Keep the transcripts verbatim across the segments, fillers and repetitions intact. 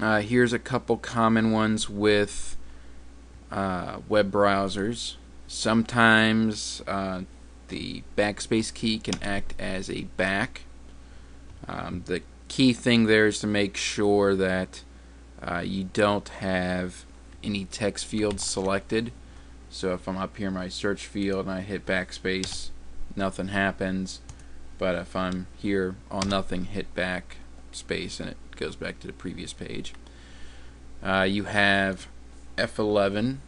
Uh, here's a couple common ones with uh, web browsers. Sometimes uh, the backspace key can act as a back. Um, the key thing there is to make sure that uh, you don't have any text fields selected. So if I'm up here in my search field and I hit backspace, nothing happens. But if I'm here on nothing, hit backspace and it goes back to the previous page. Uh, you have F eleven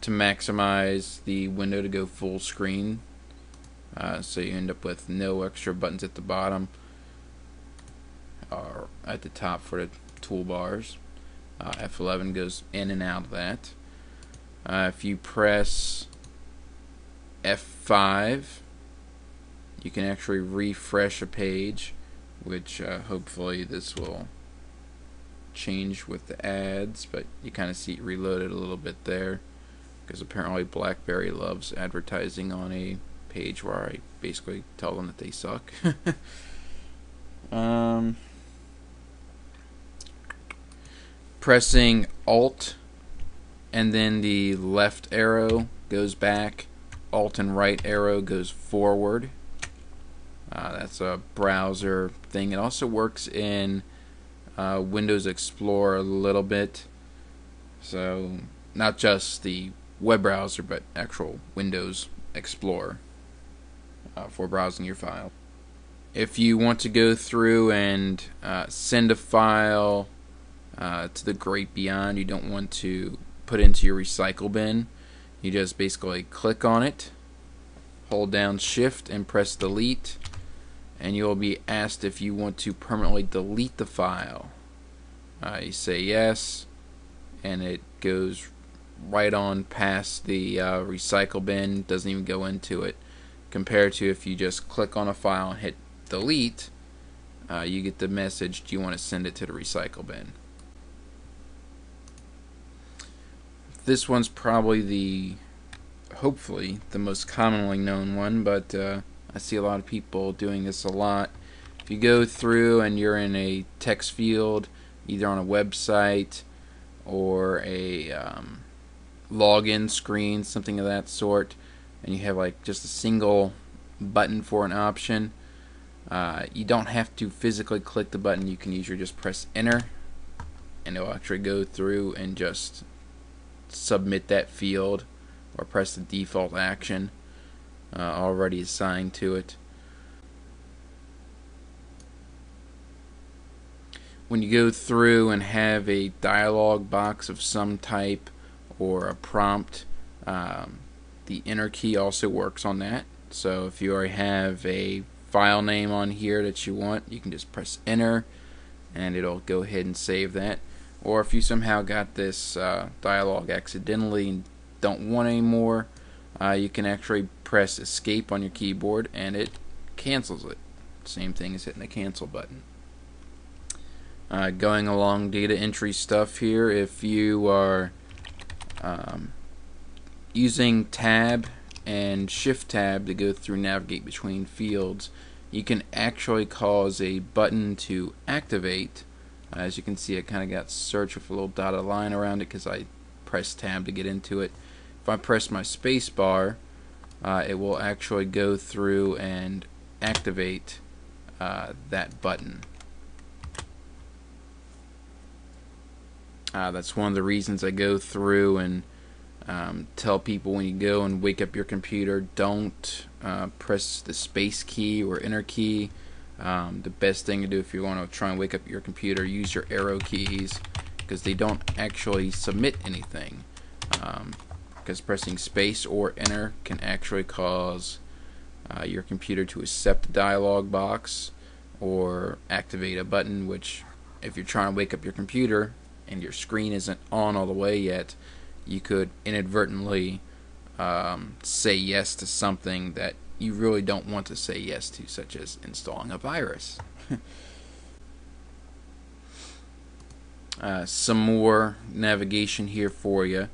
to maximize the window to go full screen. Uh, so you end up with no extra buttons at the bottom or at the top for the toolbars. Uh, F eleven goes in and out of that. Uh, if you press F five, you can actually refresh a page, which uh, hopefully this will change with the ads, but you kind of see it reloaded a little bit there because apparently BlackBerry loves advertising on a page where I basically tell them that they suck. um, pressing Alt and then the left arrow goes back, Alt and right arrow goes forward. Uh, that's a browser thing. It also works in uh, Windows Explorer a little bit, so not just the web browser but actual Windows Explorer uh, for browsing your file. If you want to go through and uh, send a file uh, to the great beyond, you don't want to put into your recycle bin, you just basically click on it, hold down shift and press delete, and you'll be asked if you want to permanently delete the file. Uh, you say yes, and it goes right on past the uh, recycle bin, doesn't even go into it, compared to if you just click on a file and hit delete, uh, you get the message, do you want to send it to the recycle bin? This one's probably the, hopefully, the most commonly known one, but uh, I see a lot of people doing this a lot. If you go through and you're in a text field, either on a website or a um, login screen, something of that sort, and you have like just a single button for an option, uh, you don't have to physically click the button. You can usually just press enter, and it'll actually go through and just submit that field or press the default action uh, already assigned to it. When you go through and have a dialog box of some type or a prompt, um, the enter key also works on that. So if you already have a file name on here that you want, you can just press enter and it'll go ahead and save that. Or if you somehow got this uh, dialog accidentally and don't want any more, uh, you can actually press escape on your keyboard and it cancels it. Same thing as hitting the cancel button. Uh, going along data entry stuff here, if you are um, using tab and shift tab to go through navigate between fields, you can actually cause a button to activate. Uh, as you can see, I kind of got search with a little dotted line around it because I pressed tab to get into it. If I press my space bar, uh, it will actually go through and activate uh, that button. Uh, that's one of the reasons I go through and um, tell people when you go and wake up your computer, don't uh, press the space key or enter key. Um, the best thing to do if you want to try and wake up your computer, use your arrow keys, because they don't actually submit anything, because um, pressing space or enter can actually cause uh, your computer to accept a dialog box or activate a button, which if you're trying to wake up your computer and your screen isn't on all the way yet, you could inadvertently um, say yes to something that you really don't want to say yes to, such as installing a virus. uh, some more navigation here for you.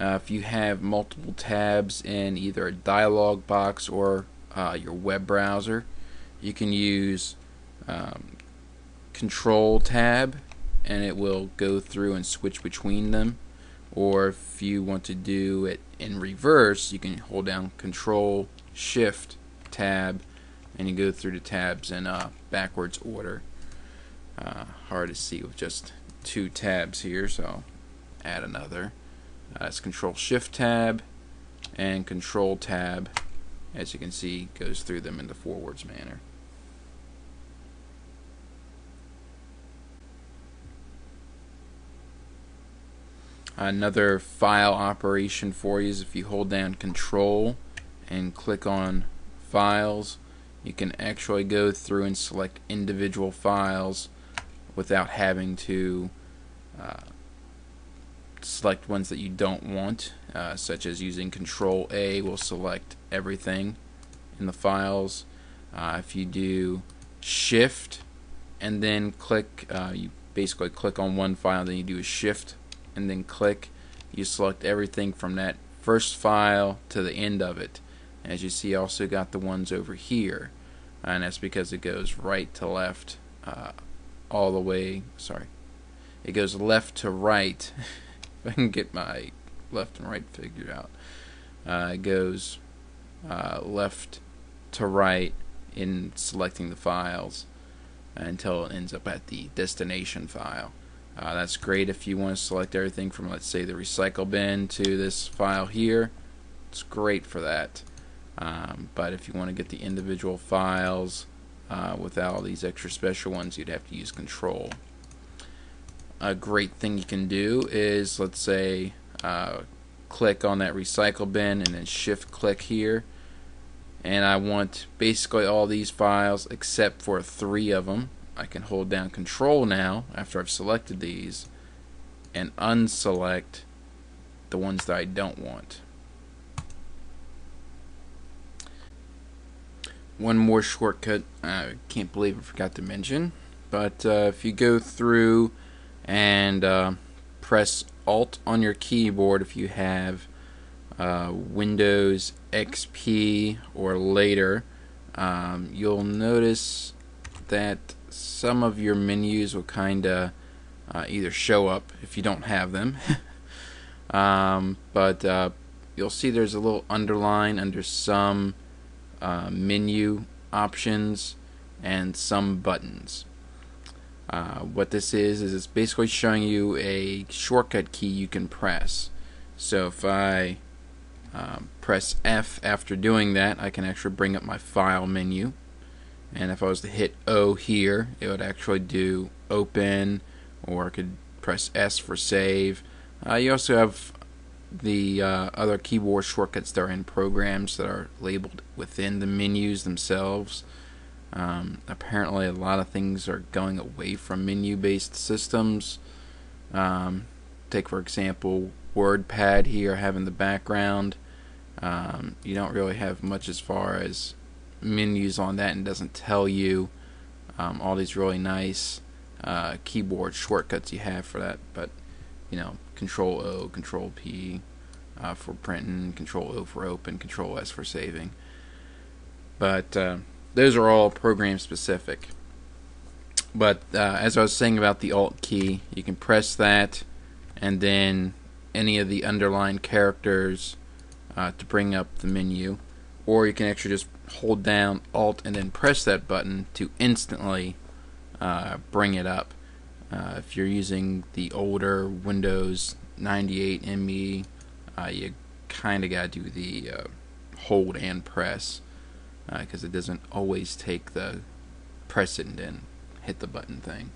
Uh, if you have multiple tabs in either a dialog box or uh, your web browser, you can use um, Control tab and it will go through and switch between them. Or if you want to do it in reverse, you can hold down Control, Shift, Tab, and you go through the tabs in uh, backwards order. Uh, hard to see with just two tabs here, so I'll add another. Uh, it's Control Shift Tab and Control Tab. As you can see, goes through them in the forwards manner. Another file operation for you is if you hold down Control and click on Files, you can actually go through and select individual files without having to uh, select ones that you don't want, uh, such as using Control A will select everything in the files. Uh, if you do Shift and then click, uh, you basically click on one file, then you do a Shift and then click, you select everything from that first file to the end of it. As you see, I also got the ones over here, and that's because it goes right to left, uh, all the way, sorry, it goes left to right. If I can get my left and right figured out, uh, it goes uh, left to right in selecting the files until it ends up at the destination file. Uh, that's great if you want to select everything from, let's say, the recycle bin to this file here. It's great for that. Um, but if you want to get the individual files uh, without all these extra special ones, you'd have to use Control. A great thing you can do is, let's say, uh, click on that recycle bin and then shift click here. And I want basically all these files except for three of them. I can hold down Control now after I've selected these and unselect the ones that I don't want. One more shortcut I can't believe I forgot to mention, but uh, if you go through and uh, press Alt on your keyboard if you have uh, Windows X P or later, um, you'll notice that some of your menus will kinda uh, either show up if you don't have them. um, but uh, you'll see there's a little underline under some uh, menu options and some buttons. Uh, what this is is it's basically showing you a shortcut key you can press. So if I um, press F after doing that, I can actually bring up my file menu. And if I was to hit O here, it would actually do open, or I could press S for save. Uh, you also have the uh, other keyboard shortcuts that are in programs that are labeled within the menus themselves. Um, apparently a lot of things are going away from menu-based systems. Um, take for example WordPad here having the background. Um, you don't really have much as far as menus on that, and doesn't tell you um, all these really nice uh, keyboard shortcuts you have for that. But you know, Control O, Control P uh, for printing, Control O for open, Control S for saving. But uh, those are all program specific. But uh, as I was saying about the Alt key, you can press that, and then any of the underlined characters uh, to bring up the menu, or you can actually just hold down Alt and then press that button to instantly uh, bring it up. Uh, if you're using the older Windows ninety-eight M E, uh, you kinda gotta do the uh, hold and press, because uh, it doesn't always take the press it and then hit the button thing.